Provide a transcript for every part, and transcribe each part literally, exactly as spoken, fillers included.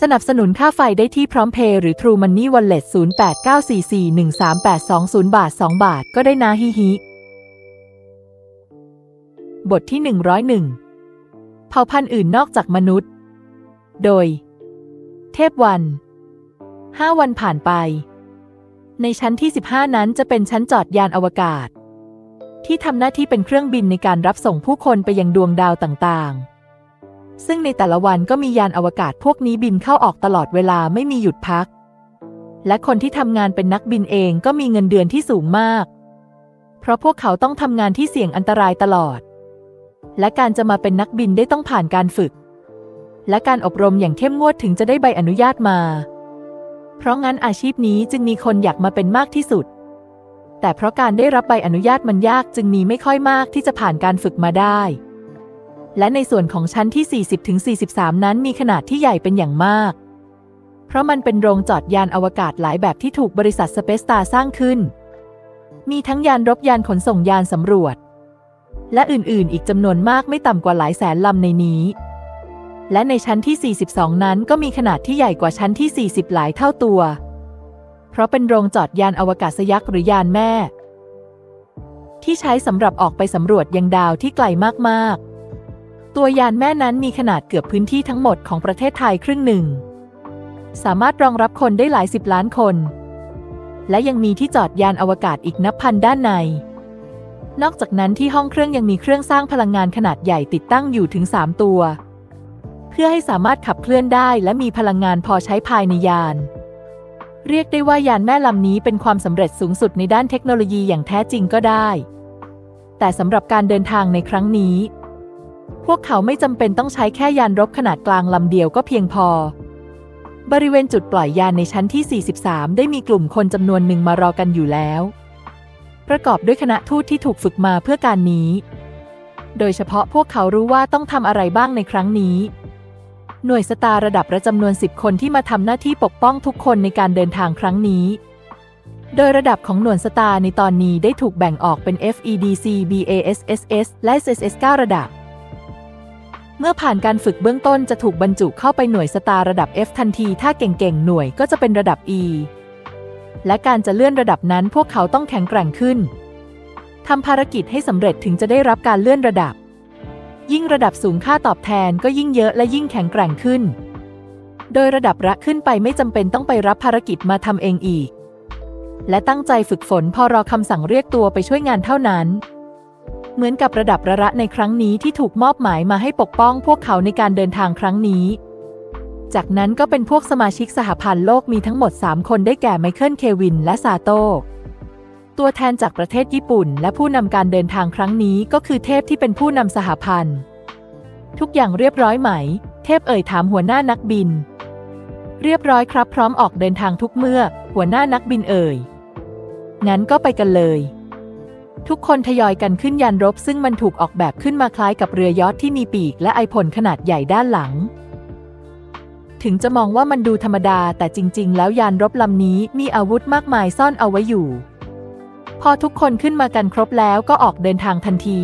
สนับสนุนค่าไฟได้ที่พร้อมเพย์หรือ True Money Wallet ศูนย์ แปด เก้า สี่ สี่ หนึ่ง สาม แปด สอง ศูนย์ บาทสองบาทก็ได้นะฮิฮิบทที่หนึ่งร้อยหนึ่งเผ่าพันธุ์อื่นนอกจากมนุษย์โดยเทพวันห้าวันผ่านไปในชั้นที่สิบห้านั้นจะเป็นชั้นจอดยานอวกาศที่ทำหน้าที่เป็นเครื่องบินในการรับส่งผู้คนไปยังดวงดาวต่างๆซึ่งในแต่ละวันก็มียานอวกาศพวกนี้บินเข้าออกตลอดเวลาไม่มีหยุดพักและคนที่ทำงานเป็นนักบินเองก็มีเงินเดือนที่สูงมากเพราะพวกเขาต้องทำงานที่เสี่ยงอันตรายตลอดและการจะมาเป็นนักบินได้ต้องผ่านการฝึกและการอบรมอย่างเข้มงวดถึงจะได้ใบอนุญาตมาเพราะงั้นอาชีพนี้จึงมีคนอยากมาเป็นมากที่สุดแต่เพราะการได้รับใบอนุญาตมันยากจึงมีไม่ค่อยมากที่จะผ่านการฝึกมาได้และในส่วนของชั้นที่ สี่สิบถึงสี่สิบสาม นั้นมีขนาดที่ใหญ่เป็นอย่างมากเพราะมันเป็นโรงจอดยานอวกาศหลายแบบที่ถูกบริษัท Spacestar สร้างขึ้นมีทั้งยานรบยานขนส่งยานสำรวจและอื่นๆอีกจำนวนมากไม่ต่ำกว่าหลายแสนลำในนี้และในชั้นที่สี่สิบสองนั้นก็มีขนาดที่ใหญ่กว่าชั้นที่สี่สิบหลายเท่าตัวเพราะเป็นโรงจอดยานอวกาศยักษ์หรือยานแม่ที่ใช้สำหรับออกไปสำรวจยังดาวที่ไกลมากๆตัวยานแม่นั้นมีขนาดเกือบพื้นที่ทั้งหมดของประเทศไทยครึ่งหนึ่งสามารถรองรับคนได้หลายสิบล้านคนและยังมีที่จอดยานอวกาศอีกนับพันด้านในนอกจากนั้นที่ห้องเครื่องยังมีเครื่องสร้างพลังงานขนาดใหญ่ติดตั้งอยู่ถึงสามตัวเพื่อให้สามารถขับเคลื่อนได้และมีพลังงานพอใช้ภายในยานเรียกได้ว่ายานแม่ลำนี้เป็นความสำเร็จสูงสุดในด้านเทคโนโลยีอย่างแท้จริงก็ได้แต่สำหรับการเดินทางในครั้งนี้พวกเขาไม่จำเป็นต้องใช้แค่ยานรบขนาดกลางลำเดียวก็เพียงพอบริเวณจุดปล่อยยานในชั้นที่สี่สิบสามได้มีกลุ่มคนจำนวนหนึ่งมารอกันอยู่แล้วประกอบด้วยคณะทูตที่ถูกฝึกมาเพื่อการนี้โดยเฉพาะพวกเขารู้ว่าต้องทำอะไรบ้างในครั้งนี้หน่วยสตาร์ระดับระจำนวนสิบคนที่มาทำหน้าที่ปกป้องทุกคนในการเดินทางครั้งนี้โดยระดับของหน่วยสตาร์ในตอนนี้ได้ถูกแบ่งออกเป็น เอฟ อี ดี ซี บี เอ เอส เอส เอส และ เอส เอส เอส เก้า ระดับเมื่อผ่านการฝึกเบื้องต้นจะถูกบรรจุเข้าไปหน่วยสตาร์ระดับ F ทันทีถ้าเก่งๆหน่วยก็จะเป็นระดับ E และการจะเลื่อนระดับนั้นพวกเขาต้องแข็งแกร่งขึ้นทำภารกิจให้สำเร็จถึงจะได้รับการเลื่อนระดับยิ่งระดับสูงค่าตอบแทนก็ยิ่งเยอะและยิ่งแข็งแกร่งขึ้นโดยระดับระขึ้นไปไม่จำเป็นต้องไปรับภารกิจมาทำเองอีกและตั้งใจฝึกฝนพอรอคำสั่งเรียกตัวไปช่วยงานเท่านั้นเหมือนกับระดับระระในครั้งนี้ที่ถูกมอบหมายมาให้ปกป้องพวกเขาในการเดินทางครั้งนี้จากนั้นก็เป็นพวกสมาชิกสหพันธ์โลกมีทั้งหมดสามคนได้แก่ไมเคิลเควินและซาโตะตัวแทนจากประเทศญี่ปุ่นและผู้นำการเดินทางครั้งนี้ก็คือเทพที่เป็นผู้นำสหพันธ์ทุกอย่างเรียบร้อยไหมเทพเอ่ยถามหัวหน้านักบินเรียบร้อยครับพร้อมออกเดินทางทุกเมื่อหัวหน้านักบินเอ่ยงั้นก็ไปกันเลยทุกคนทยอยกันขึ้นยานรบซึ่งมันถูกออกแบบขึ้นมาคล้ายกับเรือยอทที่มีปีกและไอพ่นขนาดใหญ่ด้านหลังถึงจะมองว่ามันดูธรรมดาแต่จริงๆแล้วยานรบลำนี้มีอาวุธมากมายซ่อนเอาไว้อยู่พอทุกคนขึ้นมากันครบแล้วก็ออกเดินทางทันที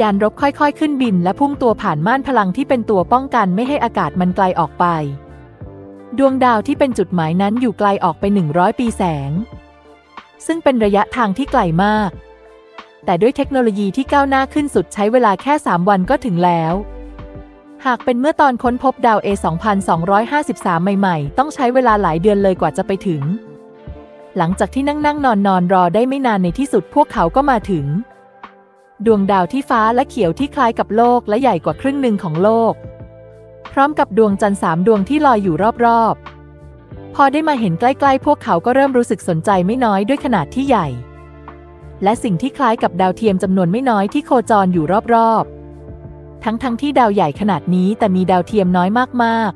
ยานรบค่อยๆขึ้นบินและพุ่งตัวผ่านม่านพลังที่เป็นตัวป้องกันไม่ให้อากาศมันไกลออกไปดวงดาวที่เป็นจุดหมายนั้นอยู่ไกลออกไปหนึ่งร้อยปีแสงซึ่งเป็นระยะทางที่ไกลมากแต่ด้วยเทคโนโลยีที่ก้าวหน้าขึ้นสุดใช้เวลาแค่สามวันก็ถึงแล้วหากเป็นเมื่อตอนค้นพบดาว เอ สองพันสองร้อยห้าสิบสาม ใหม่ๆต้องใช้เวลาหลายเดือนเลยกว่าจะไปถึงหลังจากที่นั่งนั่งนอนนอนรอได้ไม่นานในที่สุดพวกเขาก็มาถึงดวงดาวที่ฟ้าและเขียวที่คล้ายกับโลกและใหญ่กว่าครึ่งหนึ่งของโลกพร้อมกับดวงจันทร์สามดวงที่ลอยอยู่รอบๆพอได้มาเห็นใกล้ๆพวกเขาก็เริ่มรู้สึกสนใจไม่น้อยด้วยขนาดที่ใหญ่และสิ่งที่คล้ายกับดาวเทียมจำนวนไม่น้อยที่โคจรอยู่รอบๆทั้งๆที่ดาวใหญ่ขนาดนี้แต่มีดาวเทียมน้อยมาก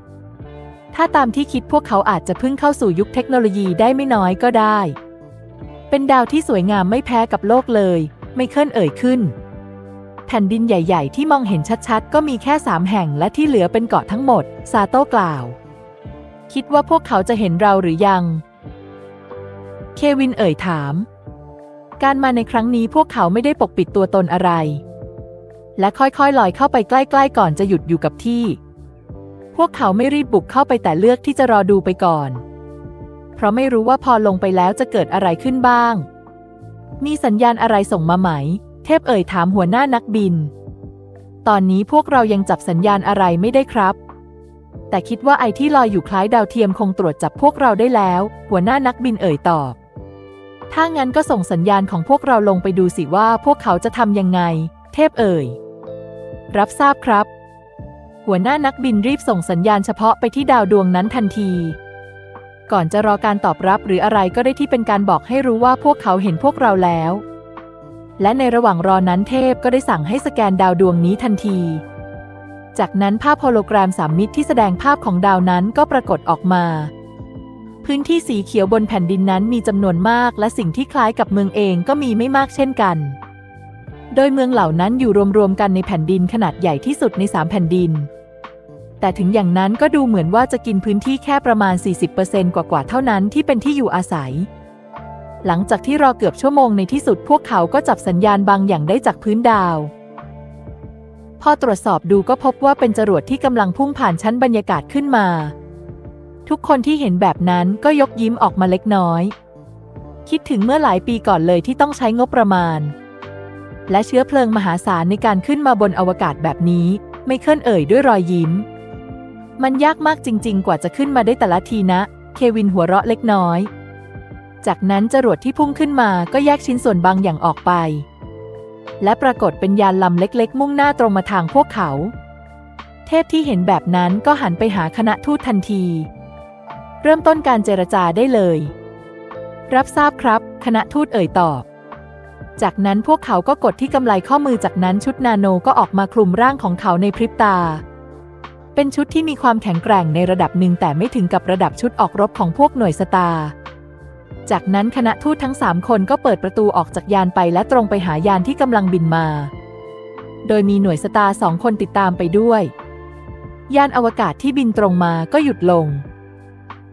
ๆถ้าตามที่คิดพวกเขาอาจจะเพิ่งเข้าสู่ยุคเทคโนโลยีได้ไม่น้อยก็ได้เป็นดาวที่สวยงามไม่แพ้กับโลกเลยไมเคิลเอ่ยขึ้นแผ่นดินใหญ่ๆที่มองเห็นชัดๆก็มีแค่สามแห่งและที่เหลือเป็นเกาะทั้งหมดซาโต้กล่าวคิดว่าพวกเขาจะเห็นเราหรือยังเควินเอ่ยถามการมาในครั้งนี้พวกเขาไม่ได้ปกปิดตัวตนอะไรและค่อยๆลอยเข้าไปใกล้ๆก่อนจะหยุดอยู่กับที่ พวกเขาไม่รีบบุกเข้าไปแต่เลือกที่จะรอดูไปก่อนเพราะไม่รู้ว่าพอลงไปแล้วจะเกิดอะไรขึ้นบ้างมีสัญญาณอะไรส่งมาไหมเทพเอ่ยถามหัวหน้านักบินตอนนี้พวกเรายังจับสัญญาณอะไรไม่ได้ครับแต่คิดว่าไอ้ที่ลอยอยู่คล้ายดาวเทียมคงตรวจจับพวกเราได้แล้วหัวหน้านักบินเอ่ยตอบถ้างั้นก็ส่งสัญญาณของพวกเราลงไปดูสิว่าพวกเขาจะทำยังไงเทพเอ่ยรับทราบครับหัวหน้านักบินรีบส่งสัญญาณเฉพาะไปที่ดาวดวงนั้นทันทีก่อนจะรอการตอบรับหรืออะไรก็ได้ที่เป็นการบอกให้รู้ว่าพวกเขาเห็นพวกเราแล้วและในระหว่างรอนั้นเทพก็ได้สั่งให้สแกนดาวดวงนี้ทันทีจากนั้นภาพโฮโลแกรมสามมิติที่แสดงภาพของดาวนั้นก็ปรากฏออกมาพื้นที่สีเขียวบนแผ่นดินนั้นมีจำนวนมากและสิ่งที่คล้ายกับเมืองเองก็มีไม่มากเช่นกันโดยเมืองเหล่านั้นอยู่รวมๆกันในแผ่นดินขนาดใหญ่ที่สุดในสามแผ่นดินแต่ถึงอย่างนั้นก็ดูเหมือนว่าจะกินพื้นที่แค่ประมาณ สี่สิบเปอร์เซ็นต์ กว่าๆเท่านั้นที่เป็นที่อยู่อาศัยหลังจากที่รอเกือบชั่วโมงในที่สุดพวกเขาก็จับสัญญาณบางอย่างได้จากพื้นดาวพอตรวจสอบดูก็พบว่าเป็นจรวดที่กำลังพุ่งผ่านชั้นบรรยากาศขึ้นมาทุกคนที่เห็นแบบนั้นก็ยกยิ้มออกมาเล็กน้อยคิดถึงเมื่อหลายปีก่อนเลยที่ต้องใช้งบประมาณและเชื้อเพลิงมหาศาลในการขึ้นมาบนอวกาศแบบนี้ไม่เคลื่อนเอ่ยด้วยรอยยิ้มมันยากมากจริงๆกว่าจะขึ้นมาได้แต่ละทีนะเควินหัวเราะเล็กน้อยจากนั้นจรวดที่พุ่งขึ้นมาก็แยกชิ้นส่วนบางอย่างออกไปและปรากฏเป็นยานลำเล็กๆมุ่งหน้าตรงมาทางพวกเขาเทพที่เห็นแบบนั้นก็หันไปหาคณะทูตทันทีเริ่มต้นการเจรจาได้เลยรับทราบครับคณะทูตเอ่ยตอบจากนั้นพวกเขาก็กดที่กำไลข้อมือจากนั้นชุดนาโนก็ออกมาคลุมร่างของเขาในพริบตาเป็นชุดที่มีความแข็งแกร่งในระดับหนึ่งแต่ไม่ถึงกับระดับชุดออกรบของพวกหน่วยสตาร์จากนั้นคณะทูตทั้งสามคนก็เปิดประตูออกจากยานไปและตรงไปหายานที่กำลังบินมาโดยมีหน่วยสตาร์สองคนติดตามไปด้วยยานอวกาศที่บินตรงมาก็หยุดลง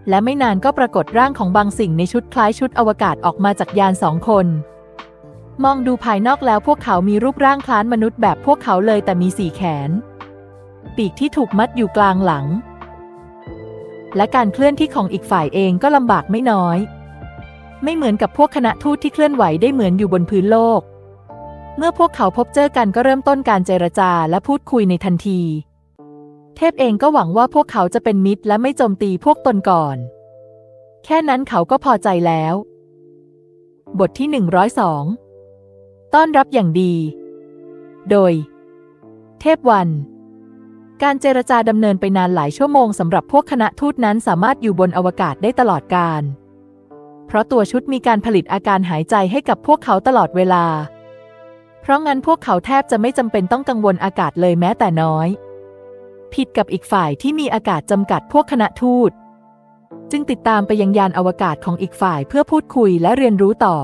และไม่นานก็ปรากฏร่างของบางสิ่งในชุดคล้ายชุดอวกาศออกมาจากยานสองคนมองดูภายนอกแล้วพวกเขามีรูปร่างคล้ายมนุษย์แบบพวกเขาเลยแต่มีสี่แขนปีกที่ถูกมัดอยู่กลางหลังและการเคลื่อนที่ของอีกฝ่ายเองก็ลำบากไม่น้อยไม่เหมือนกับพวกคณะทูตที่เคลื่อนไหวได้เหมือนอยู่บนพื้นโลกเมื่อพวกเขาพบเจอกันก็เริ่มต้นการเจรจาและพูดคุยในทันทีเทพเองก็หวังว่าพวกเขาจะเป็นมิตรและไม่โจมตีพวกตนก่อนแค่นั้นเขาก็พอใจแล้วบทที่หนึ่งร้อยสองต้อนรับอย่างดีโดยเทพวันการเจรจาดำเนินไปนานหลายชั่วโมงสำหรับพวกคณะทูตนั้นสามารถอยู่บนอวกาศได้ตลอดกาลเพราะตัวชุดมีการผลิตอาการหายใจให้กับพวกเขาตลอดเวลาเพราะงั้นพวกเขาแทบจะไม่จำเป็นต้องกังวลอากาศเลยแม้แต่น้อยผิดกับอีกฝ่ายที่มีอากาศจำกัดพวกคณะทูตจึงติดตามไปยังยานอวกาศของอีกฝ่ายเพื่อพูดคุยและเรียนรู้ต่อ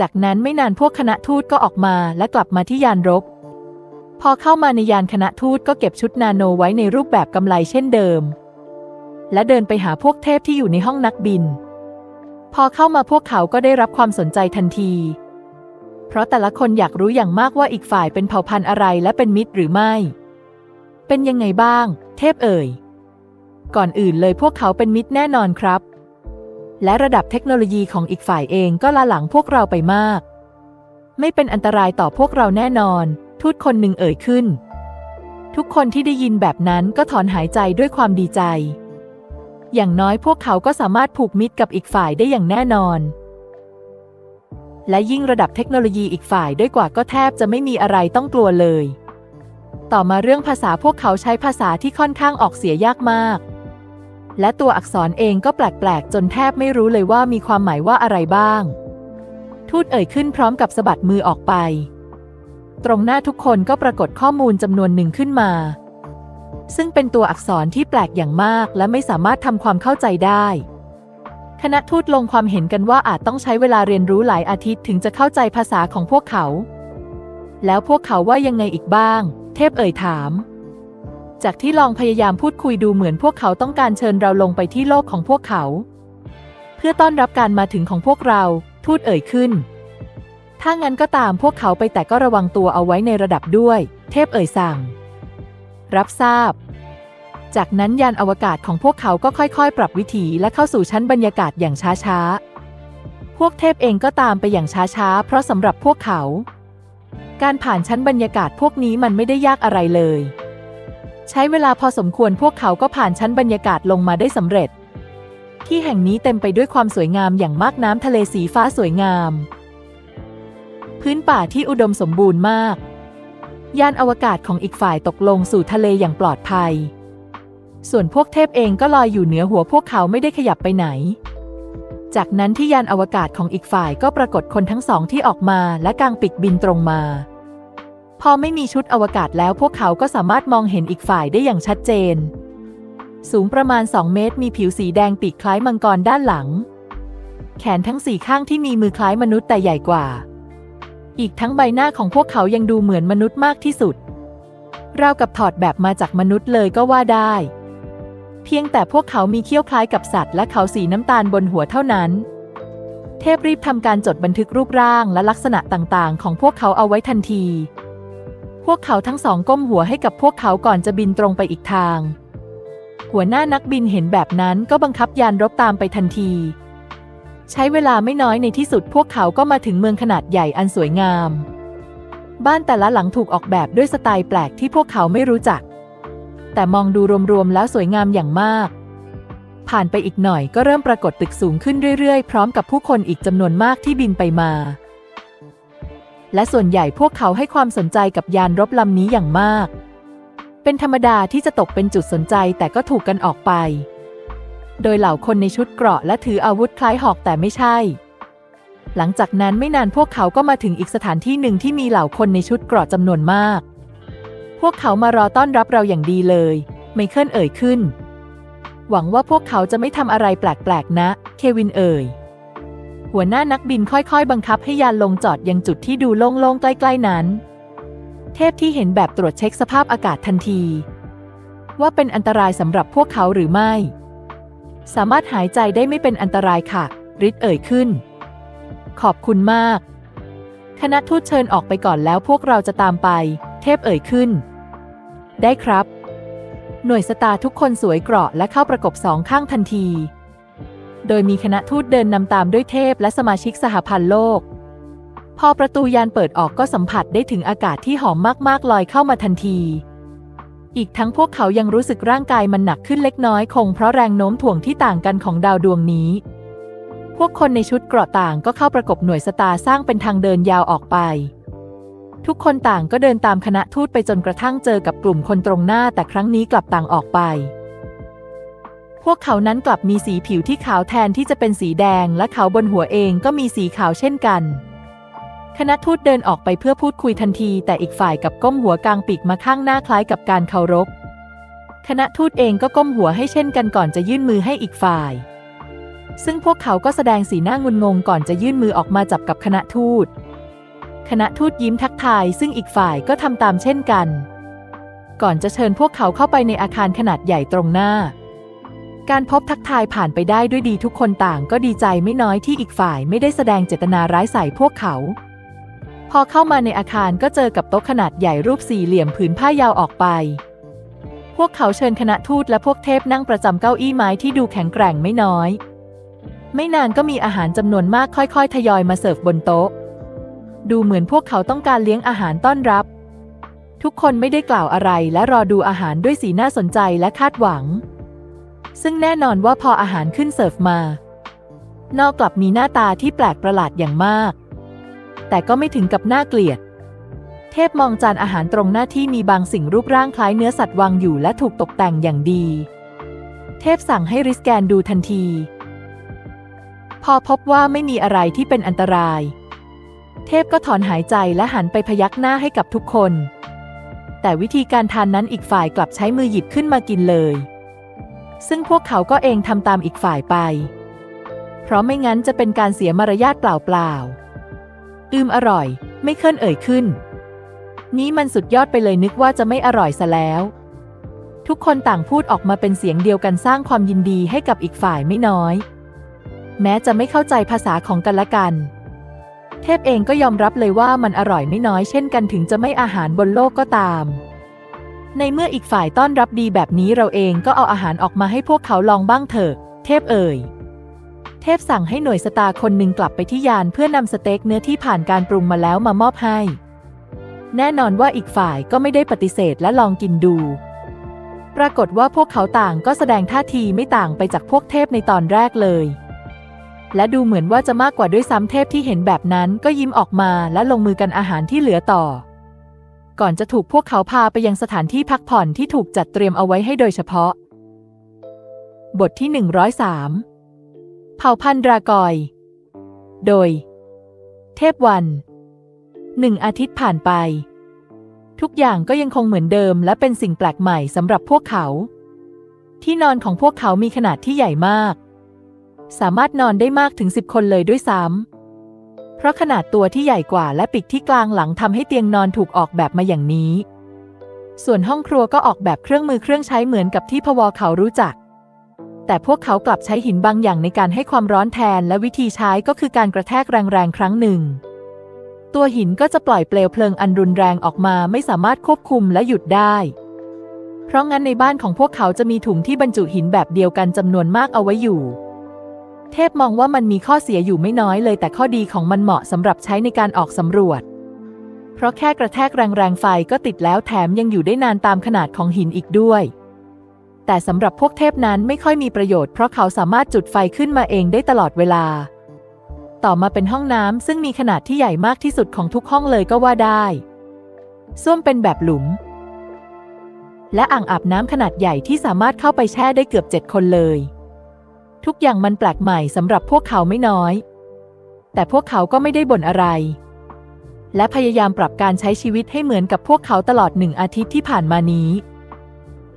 จากนั้นไม่นานพวกคณะทูตก็ออกมาและกลับมาที่ยานรบพอเข้ามาในยานคณะทูตก็เก็บชุดนาโนไว้ในรูปแบบกำไลเช่นเดิมและเดินไปหาพวกเทพที่อยู่ในห้องนักบินพอเข้ามาพวกเขาก็ได้รับความสนใจทันทีเพราะแต่ละคนอยากรู้อย่างมากว่าอีกฝ่ายเป็นเผ่าพันธุ์อะไรและเป็นมิตรหรือไม่เป็นยังไงบ้างเทพเอ่ยก่อนอื่นเลยพวกเขาเป็นมิตรแน่นอนครับและระดับเทคโนโลยีของอีกฝ่ายเองก็ล้าหลังพวกเราไปมากไม่เป็นอันตรายต่อพวกเราแน่นอนทูตคนหนึ่งเอ่ยขึ้นทุกคนที่ได้ยินแบบนั้นก็ถอนหายใจด้วยความดีใจอย่างน้อยพวกเขาก็สามารถผูกมิตรกับอีกฝ่ายได้อย่างแน่นอนและยิ่งระดับเทคโนโลยีอีกฝ่ายด้วยกว่าก็แทบจะไม่มีอะไรต้องกลัวเลยต่อมาเรื่องภาษาพวกเขาใช้ภาษาที่ค่อนข้างออกเสียยากมากและตัวอักษรเองก็แปลกๆจนแทบไม่รู้เลยว่ามีความหมายว่าอะไรบ้างทูตเอ่ยขึ้นพร้อมกับสะบัดมือออกไปตรงหน้าทุกคนก็ปรากฏข้อมูลจำนวนหนึ่งขึ้นมาซึ่งเป็นตัวอักษรที่แปลกอย่างมากและไม่สามารถทำความเข้าใจได้คณะทูตลงความเห็นกันว่าอาจต้องใช้เวลาเรียนรู้หลายอาทิตย์ถึงจะเข้าใจภาษาของพวกเขาแล้วพวกเขาว่ายังไงอีกบ้างเทพเอ่ยถามจากที่ลองพยายามพูดคุยดูเหมือนพวกเขาต้องการเชิญเราลงไปที่โลกของพวกเขาเพื่อต้อนรับการมาถึงของพวกเราทูตเอ่ยขึ้นถ้างั้นก็ตามพวกเขาไปแต่ก็ระวังตัวเอาไว้ในระดับด้วยเทพเอ่ยสั่งรับทราบ จากนั้นยานอวกาศของพวกเขาก็ค่อยๆปรับวิถีและเข้าสู่ชั้นบรรยากาศอย่างช้าๆพวกเทพเองก็ตามไปอย่างช้าๆเพราะสำหรับพวกเขาการผ่านชั้นบรรยากาศพวกนี้มันไม่ได้ยากอะไรเลยใช้เวลาพอสมควรพวกเขาก็ผ่านชั้นบรรยากาศลงมาได้สำเร็จที่แห่งนี้เต็มไปด้วยความสวยงามอย่างมากน้ำทะเลสีฟ้าสวยงามพื้นป่าที่อุดมสมบูรณ์มากยานอวกาศของอีกฝ่ายตกลงสู่ทะเลอย่างปลอดภัยส่วนพวกเทพเองก็ลอยอยู่เหนือหัวพวกเขาไม่ได้ขยับไปไหนจากนั้นที่ยานอวกาศของอีกฝ่ายก็ปรากฏคนทั้งสองที่ออกมาและกางปีกบินตรงมาพอไม่มีชุดอวกาศแล้วพวกเขาก็สามารถมองเห็นอีกฝ่ายได้อย่างชัดเจนสูงประมาณสองเมตรมีผิวสีแดงปีกคล้ายมังกรด้านหลังแขนทั้งสี่ข้างที่มีมือคล้ายมนุษย์แต่ใหญ่กว่าอีกทั้งใบหน้าของพวกเขายังดูเหมือนมนุษย์มากที่สุดราวกับถอดแบบมาจากมนุษย์เลยก็ว่าได้เพียงแต่พวกเขามีเขี้ยวคล้ายกับสัตว์และเขาสีน้ำตาลบนหัวเท่านั้นเทพรีบทำการจดบันทึกรูปร่างและลักษณะต่างๆของพวกเขาเอาไว้ทันทีพวกเขาทั้งสองก้มหัวให้กับพวกเขาก่อนจะบินตรงไปอีกทางหัวหน้านักบินเห็นแบบนั้นก็บังคับยานรบตามไปทันทีใช้เวลาไม่น้อยในที่สุดพวกเขาก็มาถึงเมืองขนาดใหญ่อันสวยงามบ้านแต่ละหลังถูกออกแบบด้วยสไตล์แปลกที่พวกเขาไม่รู้จักแต่มองดูรวมๆแล้วสวยงามอย่างมากผ่านไปอีกหน่อยก็เริ่มปรากฏตึกสูงขึ้นเรื่อยๆพร้อมกับผู้คนอีกจำนวนมากที่บินไปมาและส่วนใหญ่พวกเขาให้ความสนใจกับยานรบลำนี้อย่างมากเป็นธรรมดาที่จะตกเป็นจุดสนใจแต่ก็ถูกกันออกไปโดยเหล่าคนในชุดเกราะและถืออาวุธคล้ายหอกแต่ไม่ใช่หลังจากนั้นไม่นานพวกเขาก็มาถึงอีกสถานที่หนึ่งที่มีเหล่าคนในชุดเกราะจำนวนมากพวกเขามารอต้อนรับเราอย่างดีเลยไมเคิลเอ่ยขึ้นหวังว่าพวกเขาจะไม่ทำอะไรแปลกๆนะเควินเอ่ยหัวหน้านักบินค่อยๆบังคับให้ยานลงจอดยังจุดที่ดูโล่งๆใกล้ๆนั้นเทพที่เห็นแบบตรวจเช็คสภาพอากาศทันทีว่าเป็นอันตรายสำหรับพวกเขาหรือไม่สามารถหายใจได้ไม่เป็นอันตรายค่ะริดเอ่ยขึ้นขอบคุณมากคณะทูตเชิญออกไปก่อนแล้วพวกเราจะตามไปเทพเอ่ยขึ้นได้ครับหน่วยสตาร์ทุกคนสวยเกราะและเข้าประกบสองข้างทันทีโดยมีคณะทูตเดินนำตามด้วยเทพและสมาชิกสหพันธ์โลกพอประตูยานเปิดออกก็สัมผัสได้ถึงอากาศที่หอมมากๆลอยเข้ามาทันทีอีกทั้งพวกเขายังรู้สึกร่างกายมันหนักขึ้นเล็กน้อยคงเพราะแรงโน้มถ่วงที่ต่างกันของดาวดวงนี้พวกคนในชุดเกราะต่างก็เข้าประกบหน่วยสตาร์สร้างเป็นทางเดินยาวออกไปทุกคนต่างก็เดินตามคณะทูตไปจนกระทั่งเจอกับกลุ่มคนตรงหน้าแต่ครั้งนี้กลับต่างออกไปพวกเขานั้นกลับมีสีผิวที่ขาวแทนที่จะเป็นสีแดงและเขาบนหัวเองก็มีสีขาวเช่นกันคณะทูตเดินออกไปเพื่อพูดคุยทันทีแต่อีกฝ่ายกับก้มหัวกลางปีกมาข้างหน้าคล้ายกับการเคารพคณะทูตเองก็ก้มหัวให้เช่นกันก่อนจะยื่นมือให้อีกฝ่ายซึ่งพวกเขาก็แสดงสีหน้างุนงงก่อนจะยื่นมือออกมาจับกับคณะทูตคณะทูตยิ้มทักทายซึ่งอีกฝ่ายก็ทำตามเช่นกันก่อนจะเชิญพวกเขาเข้าไปในอาคารขนาดใหญ่ตรงหน้าการพบทักทายผ่านไปได้ด้วยดีทุกคนต่างก็ดีใจไม่น้อยที่อีกฝ่ายไม่ได้แสดงเจตนาร้ายใส่พวกเขาพอเข้ามาในอาคารก็เจอกับโต๊ะขนาดใหญ่รูปสี่เหลี่ยมผืนผ้ายาวออกไปพวกเขาเชิญคณะทูตและพวกเทพนั่งประจำเก้าอี้ไม้ที่ดูแข็งแกร่งไม่น้อยไม่นานก็มีอาหารจำนวนมากค่อยๆทยอยมาเสิร์ฟบนโต๊ะดูเหมือนพวกเขาต้องการเลี้ยงอาหารต้อนรับทุกคนไม่ได้กล่าวอะไรและรอดูอาหารด้วยสีหน้าสนใจและคาดหวังซึ่งแน่นอนว่าพออาหารขึ้นเสิร์ฟมานอกกลับมีหน้าตาที่แปลกประหลาดอย่างมากแต่ก็ไม่ถึงกับน่าเกลียดเทพมองจานอาหารตรงหน้าที่มีบางสิ่งรูปร่างคล้ายเนื้อสัตว์วางอยู่และถูกตกแต่งอย่างดีเทพสั่งให้ริสแกนดูทันทีพอพบว่าไม่มีอะไรที่เป็นอันตรายเทพก็ถอนหายใจและหันไปพยักหน้าให้กับทุกคนแต่วิธีการทานนั้นอีกฝ่ายกลับใช้มือหยิบขึ้นมากินเลยซึ่งพวกเขาก็เองทำตามอีกฝ่ายไปเพราะไม่งั้นจะเป็นการเสียมารยาทเปล่าๆอืมอร่อยไม่เคลื่อนเอ่ยขึ้นนี้มันสุดยอดไปเลยนึกว่าจะไม่อร่อยซะแล้วทุกคนต่างพูดออกมาเป็นเสียงเดียวกันสร้างความยินดีให้กับอีกฝ่ายไม่น้อยแม้จะไม่เข้าใจภาษาของกันและกันเทพเองก็ยอมรับเลยว่ามันอร่อยไม่น้อยเช่นกันถึงจะไม่อาหารบนโลกก็ตาม ในเมื่ออีกฝ่ายต้อนรับดีแบบนี้เราเองก็เอาอาหารออกมาให้พวกเขาลองบ้างเถอะเทพเอ่ยเทพสั่งให้หน่วยสตาร์คนหนึ่งกลับไปที่ยานเพื่อนำสเต็กเนื้อที่ผ่านการปรุงมาแล้วมามอบให้แน่นอนว่าอีกฝ่ายก็ไม่ได้ปฏิเสธและลองกินดูปรากฏว่าพวกเขาต่างก็แสดงท่าทีไม่ต่างไปจากพวกเทพในตอนแรกเลยและดูเหมือนว่าจะมากกว่าด้วยซ้ำเทพที่เห็นแบบนั้นก็ยิ้มออกมาและลงมือกันอาหารที่เหลือต่อก่อนจะถูกพวกเขาพาไปยังสถานที่พักผ่อนที่ถูกจัดเตรียมเอาไว้ให้โดยเฉพาะบทที่หนึ่งร้อยสามเผ่าพันธุ์ดรากอยโดยเทพวันหนึ่งอาทิตย์ผ่านไปทุกอย่างก็ยังคงเหมือนเดิมและเป็นสิ่งแปลกใหม่สำหรับพวกเขาที่นอนของพวกเขามีขนาดที่ใหญ่มากสามารถนอนได้มากถึงสิบคนเลยด้วยซ้ำเพราะขนาดตัวที่ใหญ่กว่าและปีกที่กลางหลังทำให้เตียงนอนถูกออกแบบมาอย่างนี้ส่วนห้องครัวก็ออกแบบเครื่องมือเครื่องใช้เหมือนกับที่พวกเขารู้จักแต่พวกเขากลับใช้หินบางอย่างในการให้ความร้อนแทนและวิธีใช้ก็คือการกระแทกแรงๆครั้งหนึ่งตัวหินก็จะปล่อยเปลวเพลิงอันรุนแรงออกมาไม่สามารถควบคุมและหยุดได้เพราะงั้นในบ้านของพวกเขาจะมีถุงที่บรรจุหินแบบเดียวกันจำนวนมากเอาไว้อยู่เทพมองว่ามันมีข้อเสียอยู่ไม่น้อยเลยแต่ข้อดีของมันเหมาะสำหรับใช้ในการออกสำรวจเพราะแค่กระแทกแรงๆไฟก็ติดแล้วแถมยังอยู่ได้นานตามขนาดของหินอีกด้วยแต่สำหรับพวกเทพนั้นไม่ค่อยมีประโยชน์เพราะเขาสามารถจุดไฟขึ้นมาเองได้ตลอดเวลาต่อมาเป็นห้องน้ำซึ่งมีขนาดที่ใหญ่มากที่สุดของทุกห้องเลยก็ว่าได้ส้วมเป็นแบบหลุมและอ่างอาบน้ำขนาดใหญ่ที่สามารถเข้าไปแช่ได้เกือบเจ็ดคนเลยทุกอย่างมันแปลกใหม่สำหรับพวกเขาไม่น้อยแต่พวกเขาก็ไม่ได้บ่นอะไรและพยายามปรับการใช้ชีวิตให้เหมือนกับพวกเขาตลอดหนึ่งอาทิตย์ที่ผ่านมานี้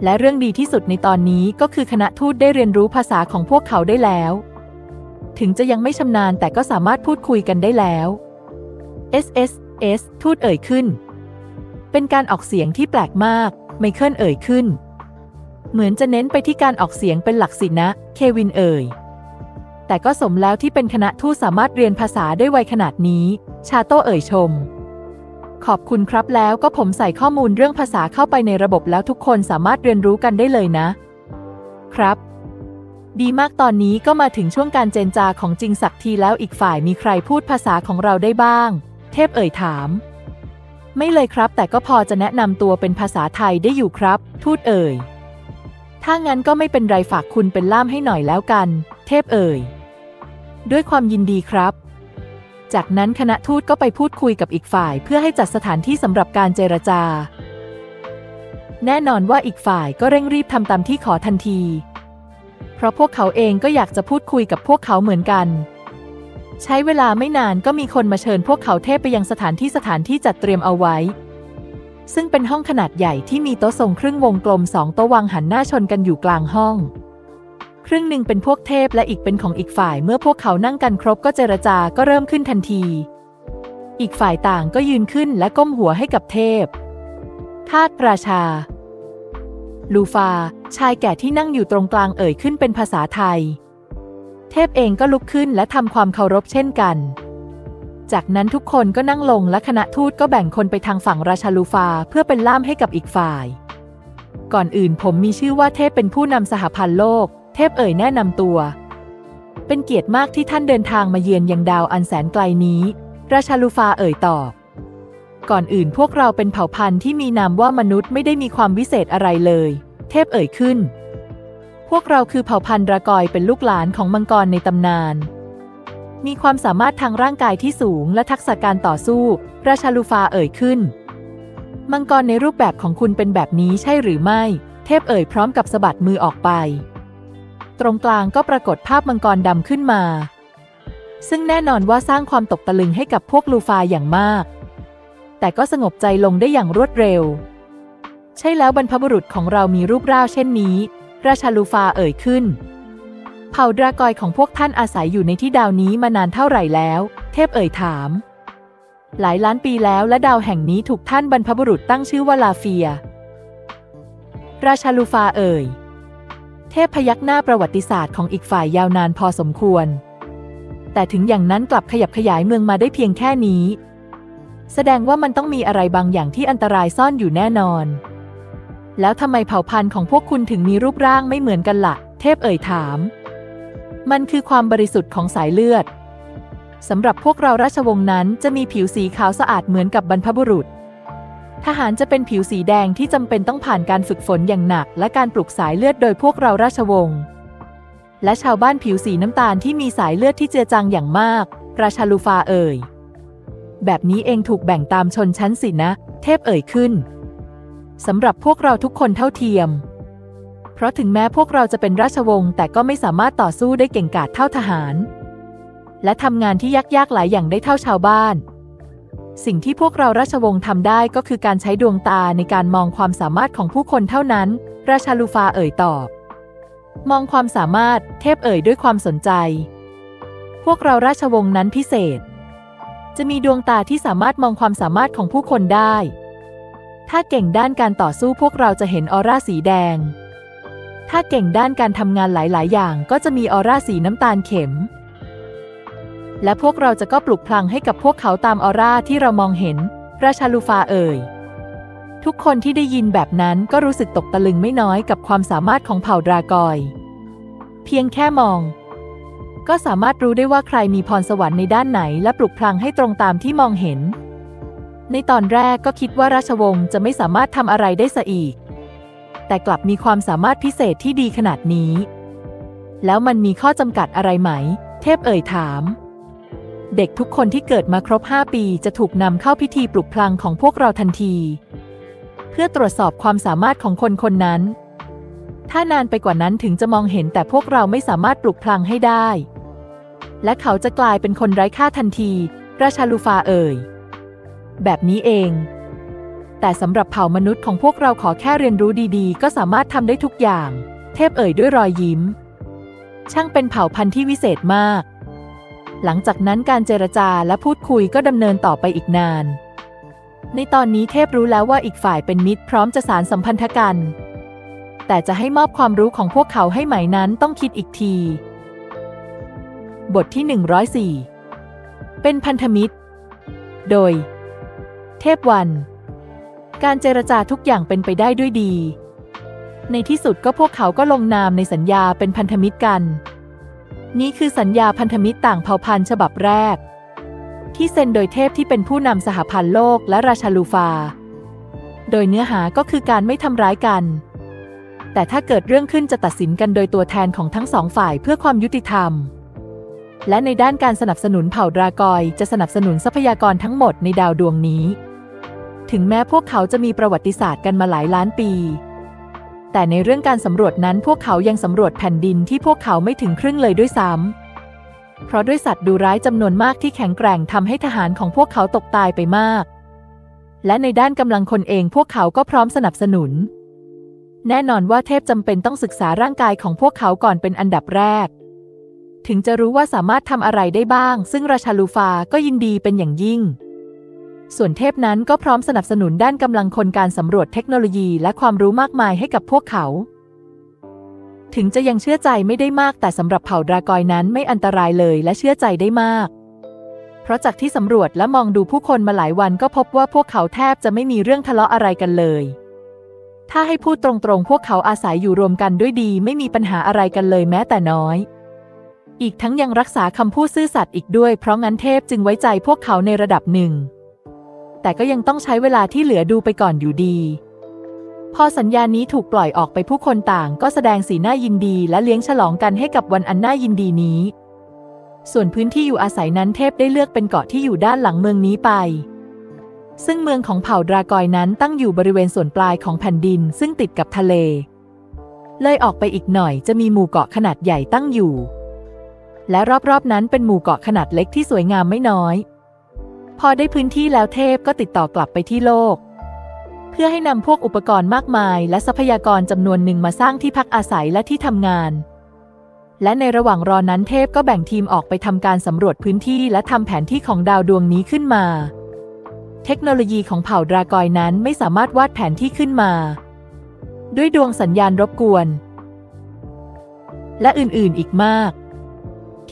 และเรื่องดีที่สุดในตอนนี้ก็คือคณะทูตได้เรียนรู้ภาษาของพวกเขาได้แล้วถึงจะยังไม่ชำนาญแต่ก็สามารถพูดคุยกันได้แล้ว เอส เอส เอส ทูตเอ่ยขึ้นเป็นการออกเสียงที่แปลกมากไมเคิลเอ่ยขึ้นเหมือนจะเน้นไปที่การออกเสียงเป็นหลักสินะเควินเอ่ยแต่ก็สมแล้วที่เป็นคณะทูตสามารถเรียนภาษาได้ไวขนาดนี้ชาโต้เอ่ยชมขอบคุณครับแล้วก็ผมใส่ข้อมูลเรื่องภาษาเข้าไปในระบบแล้วทุกคนสามารถเรียนรู้กันได้เลยนะครับดีมากตอนนี้ก็มาถึงช่วงการเจรจาของจริงสักทีแล้วอีกฝ่ายมีใครพูดภาษาของเราได้บ้างเทพเอ่ยถามไม่เลยครับแต่ก็พอจะแนะนำตัวเป็นภาษาไทยได้อยู่ครับทูตเอ่ยถ้างั้นก็ไม่เป็นไรฝากคุณเป็นล่ามให้หน่อยแล้วกันเทพเอ่ยด้วยความยินดีครับจากนั้นคณะทูตก็ไปพูดคุยกับอีกฝ่ายเพื่อให้จัดสถานที่สำหรับการเจรจาแน่นอนว่าอีกฝ่ายก็เร่งรีบทำตามที่ขอทันทีเพราะพวกเขาเองก็อยากจะพูดคุยกับพวกเขาเหมือนกันใช้เวลาไม่นานก็มีคนมาเชิญพวกเขาเทพไปยังสถานที่สถานที่จัดเตรียมเอาไว้ซึ่งเป็นห้องขนาดใหญ่ที่มีโต๊ะทรงครึ่งวงกลมสองโต๊ะวางหันหน้าชนกันอยู่กลางห้องครึ่งหนึ่งเป็นพวกเทพและอีกเป็นของอีกฝ่ายเมื่อพวกเขานั่งกันครบก็เจรจาก็เริ่มขึ้นทันทีอีกฝ่ายต่างก็ยืนขึ้นและก้มหัวให้กับเทพทาสราชาลูฟาชายแก่ที่นั่งอยู่ตรงกลางเอ่ยขึ้นเป็นภาษาไทยเทพเองก็ลุกขึ้นและทำความเคารพเช่นกันจากนั้นทุกคนก็นั่งลงและคณะทูตก็แบ่งคนไปทางฝั่งราชาลูฟาเพื่อเป็นล่ามให้กับอีกฝ่ายก่อนอื่นผมมีชื่อว่าเทพเป็นผู้นำสหพันธ์โลกเทพเอ่ยแนะนำตัวเป็นเกียรติมากที่ท่านเดินทางมาเยือนยังดาวอันแสนไกลนี้ราชาลูฟาเอ่ยตอบก่อนอื่นพวกเราเป็นเผ่าพันธุ์ที่มีนามว่ามนุษย์ไม่ได้มีความวิเศษอะไรเลยเทพเอ่ยขึ้นพวกเราคือเผ่าพันธุ์ดรากอยเป็นลูกหลานของมังกรในตำนานมีความสามารถทางร่างกายที่สูงและทักษะการต่อสู้ราชาลูฟาเอ่ยขึ้นมังกรในรูปแบบของคุณเป็นแบบนี้ใช่หรือไม่เทพเอ่ยพร้อมกับสะบัดมือออกไปตรงกลางก็ปรากฏภาพมังกรดำขึ้นมาซึ่งแน่นอนว่าสร้างความตกตะลึงให้กับพวกลูฟาอย่างมากแต่ก็สงบใจลงได้อย่างรวดเร็วใช่แล้วบรรพบุรุษของเรามีรูปร่างเช่นนี้ราชาลูฟาเอ่ยขึ้นเผ่าดรากอยของพวกท่านอาศัยอยู่ในที่ดาวนี้มานานเท่าไหร่แล้วเทพเอ่ยถามหลายล้านปีแล้วและดาวแห่งนี้ถูกท่านบรรพบุรุษตั้งชื่อว่าลาเฟียราชาลูฟาเอ่ยเทพพยักหน้าประวัติศาสตร์ของอีกฝ่ายยาวนานพอสมควรแต่ถึงอย่างนั้นกลับขยับขยายเมืองมาได้เพียงแค่นี้แสดงว่ามันต้องมีอะไรบางอย่างที่อันตรายซ่อนอยู่แน่นอน แล้วทำไมเผ่าพันธุ์ของพวกคุณถึงมีรูปร่างไม่เหมือนกันล่ะเทพเอ่ยถามมันคือความบริสุทธิ์ของสายเลือดสำหรับพวกเราราชวงศ์นั้นจะมีผิวสีขาวสะอาดเหมือนกับบรรพบุรุษทหารจะเป็นผิวสีแดงที่จำเป็นต้องผ่านการฝึกฝนอย่างหนักและการปลุกสายเลือดโดยพวกเราราชวงศ์และชาวบ้านผิวสีน้ำตาลที่มีสายเลือดที่เจือจางอย่างมากราชาลูฟาเอ่ยแบบนี้เองถูกแบ่งตามชนชั้นสินะเทพเอ่ยขึ้นสำหรับพวกเราทุกคนเท่าเทียมเพราะถึงแม้พวกเราจะเป็นราชวงศ์แต่ก็ไม่สามารถต่อสู้ได้เก่งกาจเท่าทหารและทำงานที่ยากๆหลายอย่างได้เท่าชาวบ้านสิ่งที่พวกเราราชวงศ์ทำได้ก็คือการใช้ดวงตาในการมองความสามารถของผู้คนเท่านั้นราชาลูฟาเอ่ยตอบมองความสามารถเทพเอ่ยด้วยความสนใจพวกเราราชวงศ์นั้นพิเศษจะมีดวงตาที่สามารถมองความสามารถของผู้คนได้ถ้าเก่งด้านการต่อสู้พวกเราจะเห็นออร่าสีแดงถ้าเก่งด้านการทำงานหลายๆอย่างก็จะมีออร่าสีน้ำตาลเข็มและพวกเราจะก็ปลุกพลังให้กับพวกเขาตามออร่าที่เรามองเห็นราชาลูฟาเอ่ยทุกคนที่ได้ยินแบบนั้นก็รู้สึกตกตะลึงไม่น้อยกับความสามารถของเผ่าดรากอยเพียงแค่มองก็สามารถรู้ได้ว่าใครมีพรสวรรค์ในด้านไหนและปลุกพลังให้ตรงตามที่มองเห็นในตอนแรกก็คิดว่าราชวงศ์จะไม่สามารถทำอะไรได้ซะอีกแต่กลับมีความสามารถพิเศษที่ดีขนาดนี้แล้วมันมีข้อจำกัดอะไรไหมเทพเอ่ยถามเด็กทุกคนที่เกิดมาครบห้าปีจะถูกนำเข้าพิธีปลุกพลังของพวกเราทันทีเพื่อตรวจสอบความสามารถของคนคนนั้นถ้านานไปกว่านั้นถึงจะมองเห็นแต่พวกเราไม่สามารถปลุกพลังให้ได้และเขาจะกลายเป็นคนไร้ค่าทันทีราชาลูฟาเอ่ยแบบนี้เองแต่สำหรับเผ่ามนุษย์ของพวกเราขอแค่เรียนรู้ดีๆก็สามารถทำได้ทุกอย่างเทพเอ่ยด้วยรอยยิ้มช่างเป็นเผ่าพันธุ์ที่วิเศษมากหลังจากนั้นการเจรจาและพูดคุยก็ดำเนินต่อไปอีกนานในตอนนี้เทพรู้แล้วว่าอีกฝ่ายเป็นมิตรพร้อมจะสานสัมพันธกันแต่จะให้มอบความรู้ของพวกเขาให้ไหมนั้นต้องคิดอีกทีบทที่ หนึ่งร้อยสี่เป็นพันธมิตรโดยเทพวันการเจรจาทุกอย่างเป็นไปได้ด้วยดีในที่สุดก็พวกเขาก็ลงนามในสัญญาเป็นพันธมิตรกันนี่คือสัญญาพันธมิตรต่างเผ่าพันธุ์ฉบับแรกที่เซ็นโดยเทพที่เป็นผู้นำสหพันธ์โลกและราชาลูฟาโดยเนื้อหาก็คือการไม่ทำร้ายกันแต่ถ้าเกิดเรื่องขึ้นจะตัดสินกันโดยตัวแทนของทั้งสองฝ่ายเพื่อความยุติธรรมและในด้านการสนับสนุนเผ่าดรากอยจะสนับสนุนทรัพยากรทั้งหมดในดาวดวงนี้ถึงแม้พวกเขาจะมีประวัติศาสตร์กันมาหลายล้านปีแต่ในเรื่องการสำรวจนั้นพวกเขายังสำรวจแผ่นดินที่พวกเขาไม่ถึงครึ่งเลยด้วยซ้ำเพราะด้วยสัตว์ดุร้ายจำนวนมากที่แข็งแกร่งทำให้ทหารของพวกเขาตกตายไปมากและในด้านกำลังคนเองพวกเขาก็พร้อมสนับสนุนแน่นอนว่าเทพจำเป็นต้องศึกษาร่างกายของพวกเขาก่อนเป็นอันดับแรกถึงจะรู้ว่าสามารถทำอะไรได้บ้างซึ่งราชาลูฟาก็ยินดีเป็นอย่างยิ่งส่วนเทพนั้นก็พร้อมสนับสนุนด้านกำลังคนการสำรวจเทคโนโลยีและความรู้มากมายให้กับพวกเขาถึงจะยังเชื่อใจไม่ได้มากแต่สำหรับเผ่าดรากอยนั้นไม่อันตรายเลยและเชื่อใจได้มากเพราะจากที่สำรวจและมองดูผู้คนมาหลายวันก็พบว่าพวกเขาแทบจะไม่มีเรื่องทะเลาะอะไรกันเลยถ้าให้พูดตรงๆพวกเขาอาศัยอยู่รวมกันด้วยดีไม่มีปัญหาอะไรกันเลยแม้แต่น้อยอีกทั้งยังรักษาคำพูดซื่อสัตย์อีกด้วยเพราะงั้นเทพจึงไว้ใจพวกเขาในระดับหนึ่งแต่ก็ยังต้องใช้เวลาที่เหลือดูไปก่อนอยู่ดีพอสัญญานี้ถูกปล่อยออกไปผู้คนต่างก็แสดงสีหน้ายินดีและเลี้ยงฉลองกันให้กับวันอันน่ายินดีนี้ส่วนพื้นที่อยู่อาศัยนั้นเทพได้เลือกเป็นเกาะที่อยู่ด้านหลังเมืองนี้ไปซึ่งเมืองของเผ่าดรากอยนั้นตั้งอยู่บริเวณส่วนปลายของแผ่นดินซึ่งติดกับทะเลเลยออกไปอีกหน่อยจะมีหมู่เกาะขนาดใหญ่ตั้งอยู่และรอบๆนั้นเป็นหมู่เกาะขนาดเล็กที่สวยงามไม่น้อยพอได้พื้นที่แล้วเทพก็ติดต่อกลับไปที่โลกเพื่อให้นำพวกอุปกรณ์มากมายและทรัพยากรจำนวนหนึ่งมาสร้างที่พักอาศัยและที่ทำงานและในระหว่างรอนั้นเทพก็แบ่งทีมออกไปทำการสำรวจพื้นที่และทำแผนที่ของดาวดวงนี้ขึ้นมาเทคโนโลยีของเผ่าดรากอยนั้นไม่สามารถวาดแผนที่ขึ้นมาด้วยดวงสัญญาณรบกวนและอื่นๆอีกมาก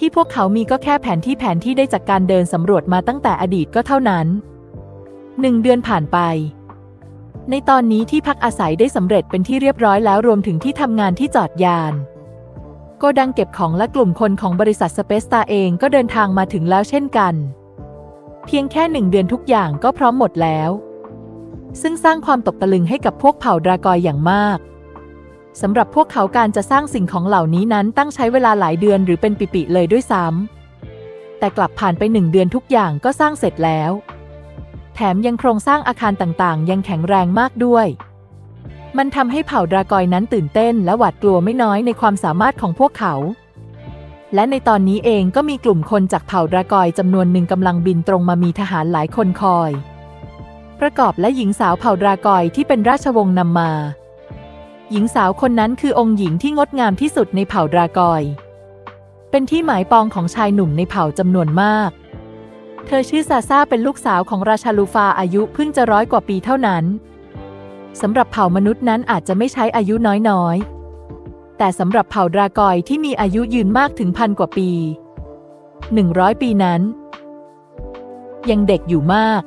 ที่พวกเขามีก็แค่แผนที่แผนที่ได้จากการเดินสำรวจมาตั้งแต่อดีตก็เท่านั้นหนึ่งเดือนผ่านไป ในตอนนี้ที่พักอาศัยได้สำเร็จเป็นที่เรียบร้อยแล้วรวมถึงที่ทำงานที่จอดยานโกดังเก็บของและกลุ่มคนของบริษัทสเปซสตาร์เองก็เดินทางมาถึงแล้วเช่นกันเพียงแค่หนึ่งเดือนทุกอย่างก็พร้อมหมดแล้วซึ่งสร้างความตกตะลึงให้กับพวกเผ่าดรากอยอย่างมากสำหรับพวกเขาการจะสร้างสิ่งของเหล่านี้นั้นตั้งใช้เวลาหลายเดือนหรือเป็นปีๆเลยด้วยซ้ำแต่กลับผ่านไปหนึ่งเดือนทุกอย่างก็สร้างเสร็จแล้วแถมยังโครงสร้างอาคารต่างๆยังแข็งแรงมากด้วยมันทำให้เผ่าดรากอยนั้นตื่นเต้นและหวาดกลัวไม่น้อยในความสามารถของพวกเขาและในตอนนี้เองก็มีกลุ่มคนจากเผ่าดรากอยจำนวนหนึ่งกำลังบินตรงมามีทหารหลายคนคอยประกอบและหญิงสาวเผ่าดรากอยที่เป็นราชวงศ์นำมาหญิงสาวคนนั้นคือองค์หญิงที่งดงามที่สุดในเผ่าดรากอยเป็นที่หมายปองของชายหนุ่มในเผ่าจำนวนมากเธอชื่อซาซาเป็นลูกสาวของราชาลูฟาอายุเพิ่งจะร้อยกว่าปีเท่านั้นสำหรับเผ่ามนุษย์นั้นอาจจะไม่ใช้อายุน้อยๆแต่สำหรับเผ่าดรากอยที่มีอายุยืนมากถึงพันกว่าปีหนึ่งร้อยปีนั้นยังเด็กอยู่มาก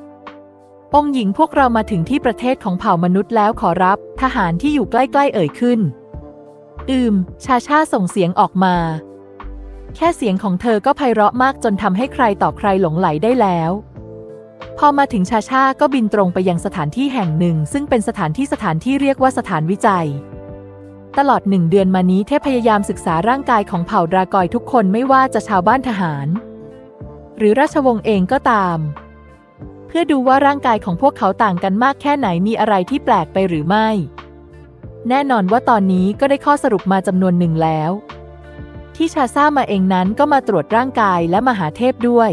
องค์หญิงพวกเรามาถึงที่ประเทศของเผ่ามนุษย์แล้วขอรับทหารที่อยู่ใกล้ๆเอ่ยขึ้นอืมชาชาส่งเสียงออกมาแค่เสียงของเธอก็ไพเราะมากจนทำให้ใครต่อใครหลงไหลได้แล้วพอมาถึงชาชาก็บินตรงไปยังสถานที่แห่งหนึ่งซึ่งเป็นสถานที่สถานที่เรียกว่าสถานวิจัยตลอดหนึ่งเดือนมานี้เธอพยายามศึกษาร่างกายของเผ่าดรากอยทุกคนไม่ว่าจะชาวบ้านทหารหรือราชวงศ์เองก็ตามเพื่อดูว่าร่างกายของพวกเขาต่างกันมากแค่ไหนมีอะไรที่แปลกไปหรือไม่แน่นอนว่าตอนนี้ก็ได้ข้อสรุปมาจำนวนหนึ่งแล้วที่ชาซ่ามาเองนั้นก็มาตรวจร่างกายและมหาเทพด้วย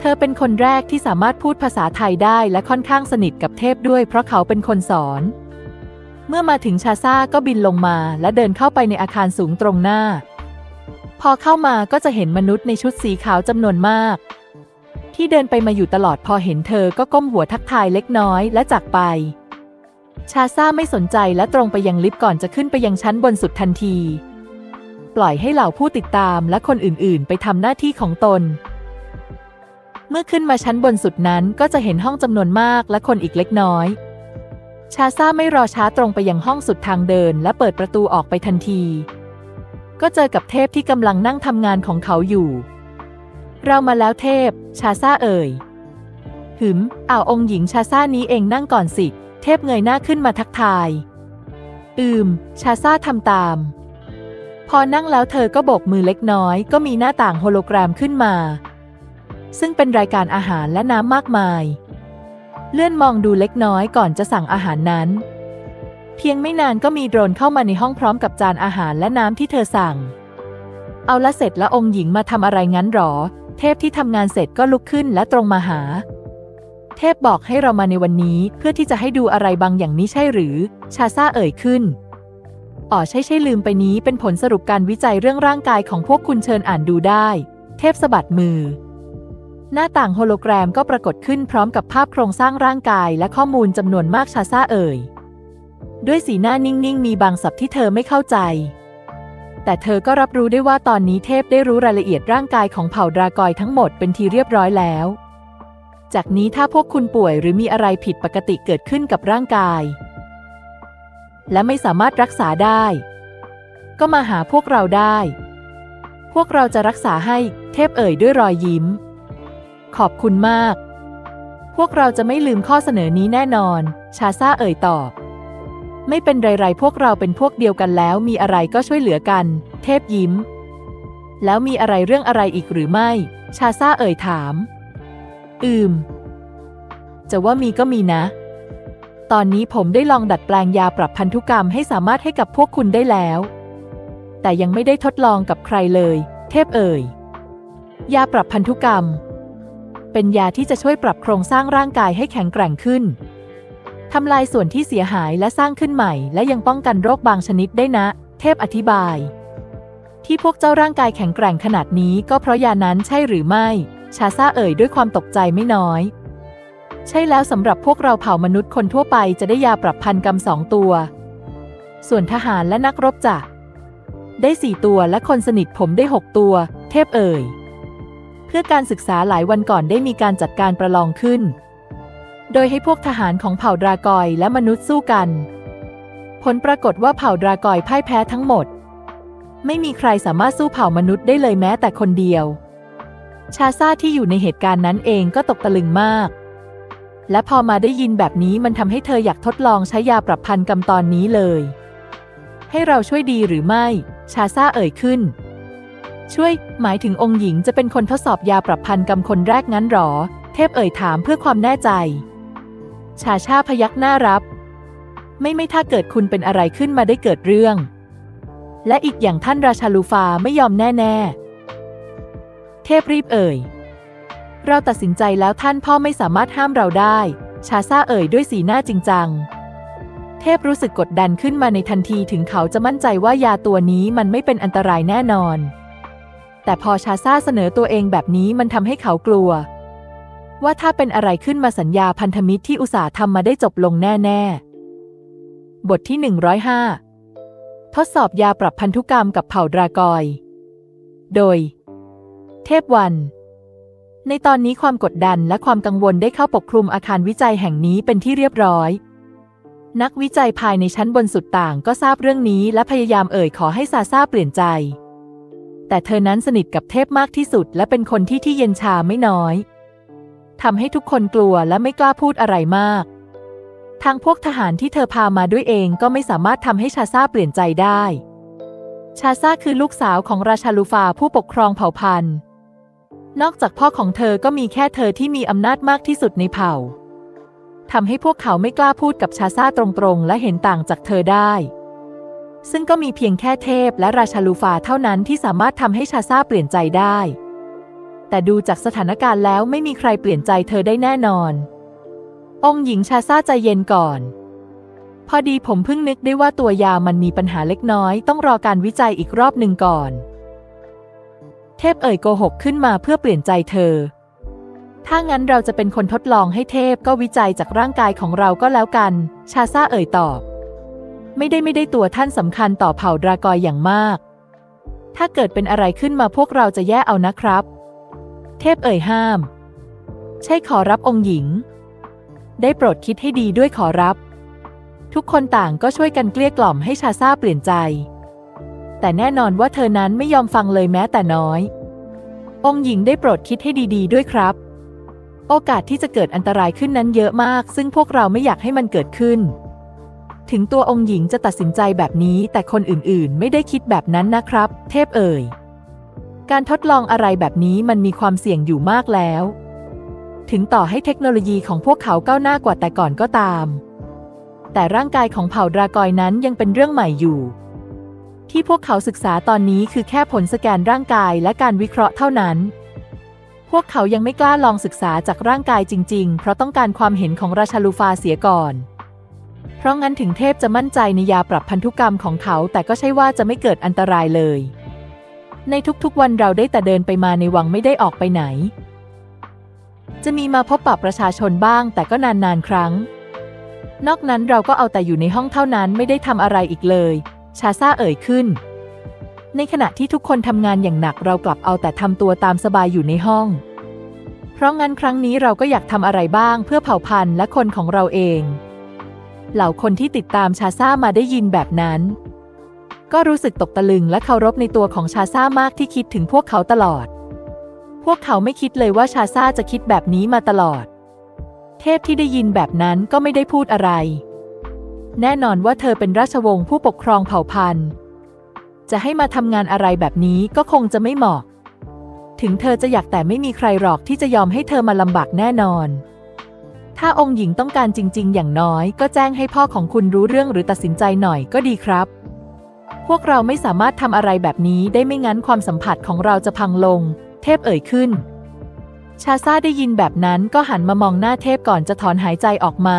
เธอเป็นคนแรกที่สามารถพูดภาษาไทยได้และค่อนข้างสนิทกับเทพด้วยเพราะเขาเป็นคนสอนเมื่อมาถึงชาซ่าก็บินลงมาและเดินเข้าไปในอาคารสูงตรงหน้าพอเข้ามาก็จะเห็นมนุษย์ในชุดสีขาวจำนวนมากที่เดินไปมาอยู่ตลอดพอเห็นเธอก็ก้มหัวทักทายเล็กน้อยและจากไปชาซ่าไม่สนใจและตรงไปยังลิฟต์ก่อนจะขึ้นไปยังชั้นบนสุดทันทีปล่อยให้เหล่าผู้ติดตามและคนอื่นๆไปทำหน้าที่ของตนเมื่อขึ้นมาชั้นบนสุดนั้นก็จะเห็นห้องจำนวนมากและคนอีกเล็กน้อยชาซ่าไม่รอช้าตรงไปยังห้องสุดทางเดินและเปิดประตูออกไปทันทีก็เจอกับเทพที่กำลังนั่งทำงานของเขาอยู่เรามาแล้วเทพชาซ่าเอ่ยหึมเอาองค์หญิงชาซ่านี้เองนั่งก่อนสิเทพเงยหน้าขึ้นมาทักทายอืมชาซ่าทำตามพอนั่งแล้วเธอก็โบกมือเล็กน้อยก็มีหน้าต่างโฮโลแกรมขึ้นมาซึ่งเป็นรายการอาหารและน้ำมากมายเลื่อนมองดูเล็กน้อยก่อนจะสั่งอาหารนั้นเพียงไม่นานก็มีโดรนเข้ามาในห้องพร้อมกับจานอาหารและน้ำที่เธอสั่งเอาละเสร็จแล้วองค์หญิงมาทำอะไรงั้นหรอเทพที่ทำงานเสร็จก็ลุกขึ้นและตรงมาหาเทพบอกให้เรามาในวันนี้เพื่อที่จะให้ดูอะไรบางอย่างนี้ใช่หรือชาซ่าเอ่ยขึ้นอ๋อใช่ใช่ลืมไปนี้เป็นผลสรุปการวิจัยเรื่องร่างกายของพวกคุณเชิญอ่านดูได้เทพสะบัดมือหน้าต่างโฮโลแกรมก็ปรากฏขึ้นพร้อมกับภาพโครงสร้างร่างกายและข้อมูลจำนวนมากชาซ่าเอ่ยด้วยสีหน้านิ่งๆมีบางศัพท์ที่เธอไม่เข้าใจแต่เธอก็รับรู้ได้ว่าตอนนี้เทพได้รู้รายละเอียดร่างกายของเผ่าดรากอยทั้งหมดเป็นทีเรียบร้อยแล้วจากนี้ถ้าพวกคุณป่วยหรือมีอะไรผิดปกติเกิดขึ้นกับร่างกายและไม่สามารถรักษาได้ก็มาหาพวกเราได้พวกเราจะรักษาให้เทพเอ่ยด้วยรอยยิ้มขอบคุณมากพวกเราจะไม่ลืมข้อเสนอนี้แน่นอนชาซ่าเอ่ยตอบไม่เป็นไรๆพวกเราเป็นพวกเดียวกันแล้วมีอะไรก็ช่วยเหลือกันเทพยิ้มแล้วมีอะไรเรื่องอะไรอีกหรือไม่ชาซ่าเอ่ยถามอืมจะว่ามีก็มีนะตอนนี้ผมได้ลองดัดแปลงยาปรับพันธุกรรมให้สามารถให้กับพวกคุณได้แล้วแต่ยังไม่ได้ทดลองกับใครเลยเทพเอ่ยยาปรับพันธุกรรมเป็นยาที่จะช่วยปรับโครงสร้างร่างกายให้แข็งแกร่งขึ้นทำลายส่วนที่เสียหายและสร้างขึ้นใหม่และยังป้องกันโรคบางชนิดได้นะเทพอธิบายที่พวกเจ้าร่างกายแข็งแกร่งขนาดนี้ก็เพราะยานั้นใช่หรือไม่ชาซ่าเอ่ยด้วยความตกใจไม่น้อยใช่แล้วสำหรับพวกเราเผ่ามนุษย์คนทั่วไปจะได้ยาปรับพันธุกรรมสองตัวส่วนทหารและนักรบจะได้สี่ตัวและคนสนิทผมได้หกตัวเทพเอ่ยเพื่อการศึกษาหลายวันก่อนได้มีการจัดการประลองขึ้ โดยให้พวกทหารของเผ่าดรากอยและมนุษย์สู้กันผลปรากฏว่าเผ่าดรากอยพ่ายแพ้ทั้งหมดไม่มีใครสามารถสู้เผ่ามนุษย์ได้เลยแม้แต่คนเดียวชาซาที่อยู่ในเหตุการณ์นั้นเองก็ตกตะลึงมากและพอมาได้ยินแบบนี้มันทำให้เธออยากทดลองใช้ยาปรับพันกรรมตอนนี้เลยให้เราช่วยดีหรือไม่ชาซาเอ่ยขึ้นช่วยหมายถึงองค์หญิงจะเป็นคนทดสอบยาปรับพันกรรมคนแรกงั้นหรอเทพเอ่ยถามเพื่อความแน่ใจชาชาพยักหน้ารับไม่ไม่ถ้าเกิดคุณเป็นอะไรขึ้นมาได้เกิดเรื่องและอีกอย่างท่านราชาลูฟาไม่ยอมแน่ๆเทพรีบเอ่ยเราตัดสินใจแล้วท่านพ่อไม่สามารถห้ามเราได้ชาซาเอ่ยด้วยสีหน้าจริงจังเทพรู้สึกกดดันขึ้นมาในทันทีถึงเขาจะมั่นใจว่ายาตัวนี้มันไม่เป็นอันตรายแน่นอนแต่พอชาซาเสนอตัวเองแบบนี้มันทำให้เขากลัวว่าถ้าเป็นอะไรขึ้นมาสัญญาพันธมิตรที่อุตส่าห์ทำมาได้จบลงแน่ๆบทที่หนึ่งร้อยห้าทดสอบยาปรับพันธุกรรมกับเผ่าดรากอยโดยเทพวันในตอนนี้ความกดดันและความกังวลได้เข้าปกคลุมอาคารวิจัยแห่งนี้เป็นที่เรียบร้อยนักวิจัยภายในชั้นบนสุดต่างก็ทราบเรื่องนี้และพยายามเอ่ยขอให้ซาซาเปลี่ยนใจแต่เธอนั้นสนิทกับเทพมากที่สุดและเป็นคนที่ที่เย็นชาไม่น้อยทำให้ทุกคนกลัวและไม่กล้าพูดอะไรมากทางพวกทหารที่เธอพามาด้วยเองก็ไม่สามารถทำให้ชาซาเปลี่ยนใจได้ชาซาคือลูกสาวของราชาลูฟาผู้ปกครองเผ่าพันธุ์นอกจากพ่อของเธอก็มีแค่เธอที่มีอำนาจมากที่สุดในเผ่าทำให้พวกเขาไม่กล้าพูดกับชาซาตรงๆและเห็นต่างจากเธอได้ซึ่งก็มีเพียงแค่เทพและราชาลูฟาเท่านั้นที่สามารถทำให้ชาซาเปลี่ยนใจได้แต่ดูจากสถานการณ์แล้วไม่มีใครเปลี่ยนใจเธอได้แน่นอนองค์หญิงชาซาใจเย็นก่อนพอดีผมเพิ่งนึกได้ว่าตัวยามันมีปัญหาเล็กน้อยต้องรอการวิจัยอีกรอบหนึ่งก่อนเทพเอ่ยโกหกขึ้นมาเพื่อเปลี่ยนใจเธอถ้างั้นเราจะเป็นคนทดลองให้เทพก็วิจัยจากร่างกายของเราก็แล้วกันชาซาเอ่ยตอบไม่ได้ไม่ได้ตัวท่านสำคัญต่อเผ่าดรากอยอย่างมากถ้าเกิดเป็นอะไรขึ้นมาพวกเราจะแย่เอานะครับเทพเอ่ยห้ามใช่ขอรับองค์หญิงได้โปรดคิดให้ดีด้วยขอรับทุกคนต่างก็ช่วยกันเกลี้ยกล่อมให้ชาซาเปลี่ยนใจแต่แน่นอนว่าเธอนั้นไม่ยอมฟังเลยแม้แต่น้อยองค์หญิงได้โปรดคิดให้ดีๆด้วยครับโอกาสที่จะเกิดอันตรายขึ้นนั้นเยอะมากซึ่งพวกเราไม่อยากให้มันเกิดขึ้นถึงตัวองค์หญิงจะตัดสินใจแบบนี้แต่คนอื่นๆไม่ได้คิดแบบนั้นนะครับเทพเอ่ยการทดลองอะไรแบบนี้มันมีความเสี่ยงอยู่มากแล้วถึงต่อให้เทคโนโลยีของพวกเขาก้าวหน้ากว่าแต่ก่อนก็ตามแต่ร่างกายของเผ่าดรากอยนั้นยังเป็นเรื่องใหม่อยู่ที่พวกเขาศึกษาตอนนี้คือแค่ผลสแกนร่างกายและการวิเคราะห์เท่านั้นพวกเขายังไม่กล้าลองศึกษาจากร่างกายจริงๆเพราะต้องการความเห็นของราชาลูฟาเสียก่อนเพราะงั้นถึงเทพจะมั่นใจในยาปรับพันธุกรรมของเขาแต่ก็ใช่ว่าจะไม่เกิดอันตรายเลยในทุกๆวันเราได้แต่เดินไปมาในวังไม่ได้ออกไปไหนจะมีมาพบปะประชาชนบ้างแต่ก็นานๆครั้งนอกนั้นเราก็เอาแต่อยู่ในห้องเท่านั้นไม่ได้ทำอะไรอีกเลยชาซาเอ่ยขึ้นในขณะที่ทุกคนทำงานอย่างหนักเรากลับเอาแต่ทำตัวตามสบายอยู่ในห้องเพราะงั้นครั้งนี้เราก็อยากทำอะไรบ้างเพื่อเผ่าพันธุ์และคนของเราเองเหล่าคนที่ติดตามชาซามาได้ยินแบบนั้นก็รู้สึกตกตะลึงและเคารพในตัวของชาซามากที่คิดถึงพวกเขาตลอดพวกเขาไม่คิดเลยว่าชาซาจะคิดแบบนี้มาตลอดเทพที่ได้ยินแบบนั้นก็ไม่ได้พูดอะไรแน่นอนว่าเธอเป็นราชวงศ์ผู้ปกครองเผ่าพันธุ์จะให้มาทำงานอะไรแบบนี้ก็คงจะไม่เหมาะถึงเธอจะอยากแต่ไม่มีใครหรอกที่จะยอมให้เธอมาลำบากแน่นอนถ้าองค์หญิงต้องการจริงๆอย่างน้อยก็แจ้งให้พ่อของคุณรู้เรื่องหรือตัดสินใจหน่อยก็ดีครับพวกเราไม่สามารถทำอะไรแบบนี้ได้ไม่งั้นความสัมผัสของเราจะพังลงเทพเอ่ยขึ้นชาซาได้ยินแบบนั้นก็หันมามองหน้าเทพก่อนจะถอนหายใจออกมา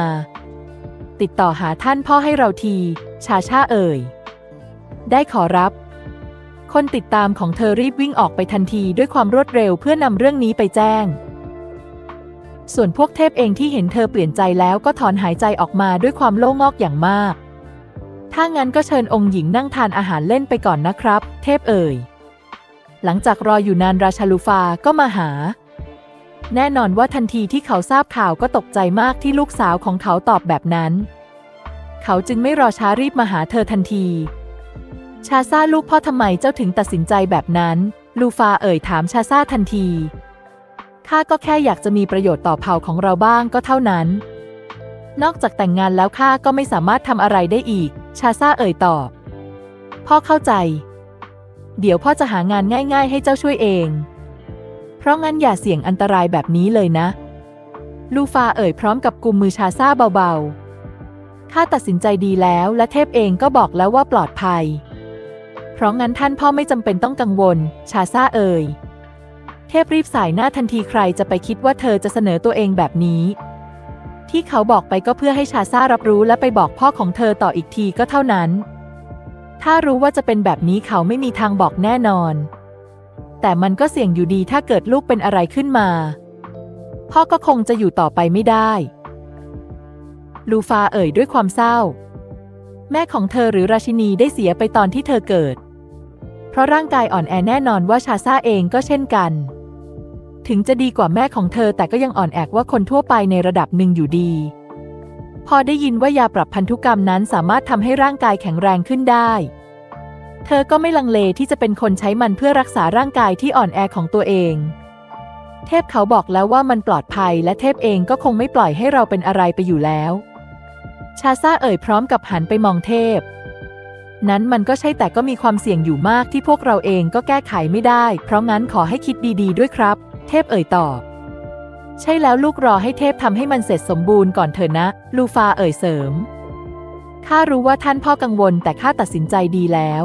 ติดต่อหาท่านพ่อให้เราทีชาชาเอ่ยได้ขอรับคนติดตามของเธอรีบวิ่งออกไปทันทีด้วยความรวดเร็วเพื่อนำเรื่องนี้ไปแจ้งส่วนพวกเทพเองที่เห็นเธอเปลี่ยนใจแล้วก็ถอนหายใจออกมาด้วยความโล่งอกอย่างมากถ้างั้นก็เชิญองค์หญิงนั่งทานอาหารเล่นไปก่อนนะครับเทพเอ่ยหลังจากรออยู่นานราชาลูฟาก็มาหา แน่นอนว่าทันทีที่เขาทราบข่าวก็ตกใจมากที่ลูกสาวของเขาตอบแบบนั้นเขาจึงไม่รอช้ารีบมาหาเธอทันทีชาซาลูกพ่อทำไมเจ้าถึงตัดสินใจแบบนั้นลูฟาเอ่ยถามชาซาทันทีข้าก็แค่อยากจะมีประโยชน์ต่อเผ่าของเราบ้างก็เท่านั้นนอกจากแต่งงานแล้วข้าก็ไม่สามารถทำอะไรได้อีกชาซาเอ่ยตอบพ่อเข้าใจเดี๋ยวพ่อจะหางานง่ายๆให้เจ้าช่วยเองเพราะงั้นอย่าเสี่ยงอันตรายแบบนี้เลยนะลูฟาเอ่ยพร้อมกับกุมมือชาซาเบาๆข้าตัดสินใจดีแล้วและเทพเองก็บอกแล้วว่าปลอดภัยเพราะงั้นท่านพ่อไม่จำเป็นต้องกังวลชาซาเอ่ยเทพรีบสายหน้าทันทีใครจะไปคิดว่าเธอจะเสนอตัวเองแบบนี้ที่เขาบอกไปก็เพื่อให้ชาซารับรู้และไปบอกพ่อของเธอต่ออีกทีก็เท่านั้นถ้ารู้ว่าจะเป็นแบบนี้เขาไม่มีทางบอกแน่นอนแต่มันก็เสี่ยงอยู่ดีถ้าเกิดลูกเป็นอะไรขึ้นมาพ่อก็คงจะอยู่ต่อไปไม่ได้ลูฟาเอ่ยด้วยความเศร้าแม่ของเธอหรือราชินีได้เสียไปตอนที่เธอเกิดเพราะร่างกายอ่อนแอแน่นอนว่าชาซาเองก็เช่นกันถึงจะดีกว่าแม่ของเธอแต่ก็ยังอ่อนแอกว่าคนทั่วไปในระดับหนึ่งอยู่ดีพอได้ยินว่ายาปรับพันธุกรรมนั้นสามารถทำให้ร่างกายแข็งแรงขึ้นได้เธอก็ไม่ลังเลที่จะเป็นคนใช้มันเพื่อรักษาร่างกายที่อ่อนแอของตัวเองเทพเขาบอกแล้วว่ามันปลอดภัยและเทพเองก็คงไม่ปล่อยให้เราเป็นอะไรไปอยู่แล้วชาซาเอ่ยพร้อมกับหันไปมองเทพนั้นมันก็ใช่แต่ก็มีความเสี่ยงอยู่มากที่พวกเราเองก็แก้ไขไม่ได้เพราะงั้นขอให้คิดดีๆด้วยครับเทพเอ่ยตอบใช่แล้วลูกรอให้เทพทำให้มันเสร็จสมบูรณ์ก่อนเถอะนะลูฟาเอ่ยเสริมข้ารู้ว่าท่านพ่อกังวลแต่ข้าตัดสินใจดีแล้ว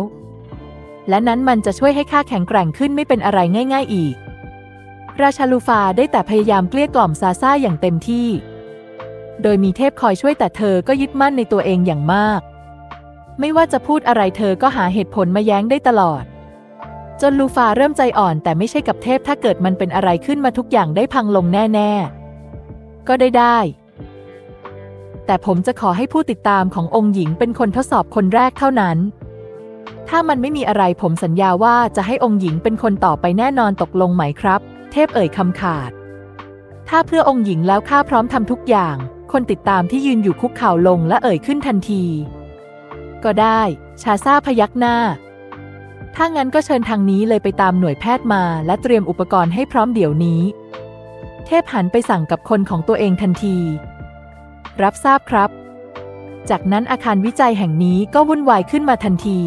และนั้นมันจะช่วยให้ข้าแข็งแกร่งขึ้นไม่เป็นอะไรง่ายๆอีกราชาลูฟาได้แต่พยายามเกลี้ยกล่อมซาซาอย่างเต็มที่โดยมีเทพคอยช่วยแต่เธอก็ยึดมั่นในตัวเองอย่างมากไม่ว่าจะพูดอะไรเธอก็หาเหตุผลมาแย้งได้ตลอดจนลูฟาเริ่มใจอ่อนแต่ไม่ใช่กับเทพถ้าเกิดมันเป็นอะไรขึ้นมาทุกอย่างได้พังลงแน่ๆก็ได้ได้แต่ผมจะขอให้ผู้ติดตามขององค์หญิงเป็นคนทดสอบคนแรกเท่านั้นถ้ามันไม่มีอะไรผมสัญญาว่าจะให้องค์หญิงเป็นคนต่อไปแน่นอนตกลงไหมครับเทพเอ่ยคำขาดถ้าเพื่อองค์หญิงแล้วข้าพร้อมทำทุกอย่างคนติดตามที่ยืนอยู่คุกเข่าลงและเอ่ยขึ้นทันทีก็ได้ชาซาพยักหน้าถ้างั้นก็เชิญทางนี้เลยไปตามหน่วยแพทย์มาและเตรียมอุปกรณ์ให้พร้อมเดี๋ยวนี้เทพหันไปสั่งกับคนของตัวเองทันทีรับทราบครับจากนั้นอาคารวิจัยแห่งนี้ก็วุ่นวายขึ้นมาทันที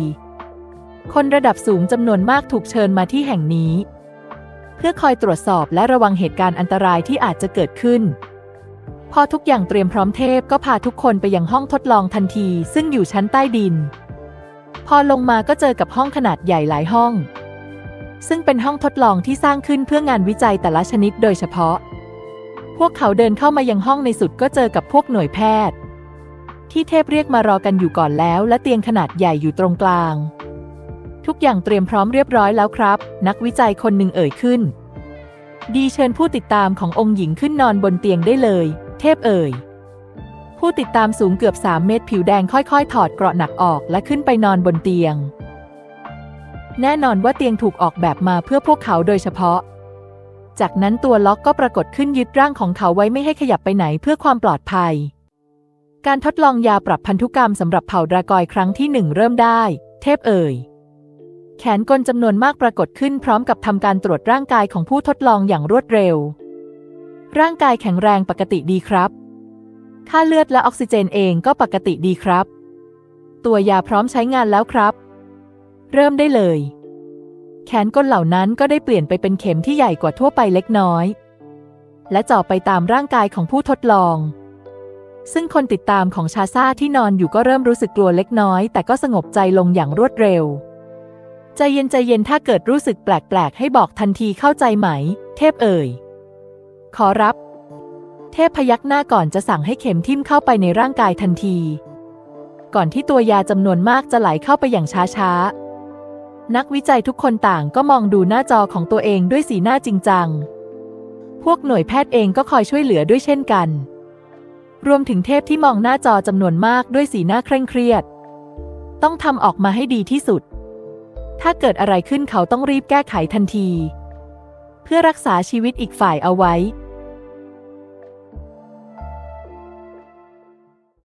คนระดับสูงจำนวนมากถูกเชิญมาที่แห่งนี้เพื่อคอยตรวจสอบและระวังเหตุการณ์อันตรายที่อาจจะเกิดขึ้นพอทุกอย่างเตรียมพร้อมเทพก็พาทุกคนไปยังห้องทดลองทันทีซึ่งอยู่ชั้นใต้ดินพอลงมาก็เจอกับห้องขนาดใหญ่หลายห้องซึ่งเป็นห้องทดลองที่สร้างขึ้นเพื่องานวิจัยแต่ละชนิดโดยเฉพาะพวกเขาเดินเข้ามายังห้องในสุดก็เจอกับพวกหน่วยแพทย์ที่เทพเรียกมารอกันอยู่ก่อนแล้วและเตียงขนาดใหญ่อยู่ตรงกลางทุกอย่างเตรียมพร้อมเรียบร้อยแล้วครับนักวิจัยคนหนึ่งเอ่ยขึ้นดีเชิญผู้ติดตามขององค์หญิงขึ้นนอนบนเตียงได้เลยเทพเอ่ยผู้ติดตามสูงเกือบสามเมตรผิวแดงค่อยๆถอดเกราะหนักออกและขึ้นไปนอนบนเตียงแน่นอนว่าเตียงถูกออกแบบมาเพื่อพวกเขาโดยเฉพาะจากนั้นตัวล็อกก็ปรากฏขึ้นยึดร่างของเขาไว้ไม่ให้ขยับไปไหนเพื่อความปลอดภัยการทดลองยาปรับพันธุกรรมสำหรับเผ่าดรากอยครั้งที่หนึ่งเริ่มได้เทพเอ่ยแขนกลจำนวนมากปรากฏขึ้นพร้อมกับทำการตรวจร่างกายของผู้ทดลองอย่างรวดเร็วร่างกายแข็งแรงปกติดีครับค่าเลือดและออกซิเจนเองก็ปกติดีครับตัวยาพร้อมใช้งานแล้วครับเริ่มได้เลยแขนกลเหล่านั้นก็ได้เปลี่ยนไปเป็นเข็มที่ใหญ่กว่าทั่วไปเล็กน้อยและเจาะไปตามร่างกายของผู้ทดลองซึ่งคนติดตามของชาซาที่นอนอยู่ก็เริ่มรู้สึกกลัวเล็กน้อยแต่ก็สงบใจลงอย่างรวดเร็วใจเย็นใจเย็นถ้าเกิดรู้สึกแปลกๆให้บอกทันทีเข้าใจไหมเทพเอ่ยขอรับเทพพยักหน้าก่อนจะสั่งให้เข็มทิ่มเข้าไปในร่างกายทันทีก่อนที่ตัวยาจำนวนมากจะไหลเข้าไปอย่างช้าๆนักวิจัยทุกคนต่างก็มองดูหน้าจอของตัวเองด้วยสีหน้าจริงจังพวกหน่วยแพทย์เองก็คอยช่วยเหลือด้วยเช่นกันรวมถึงเทพที่มองหน้าจอจำนวนมากด้วยสีหน้าเคร่งเครียดต้องทำออกมาให้ดีที่สุดถ้าเกิดอะไรขึ้นเขาต้องรีบแก้ไขทันทีเพื่อรักษาชีวิตอีกฝ่ายเอาไว้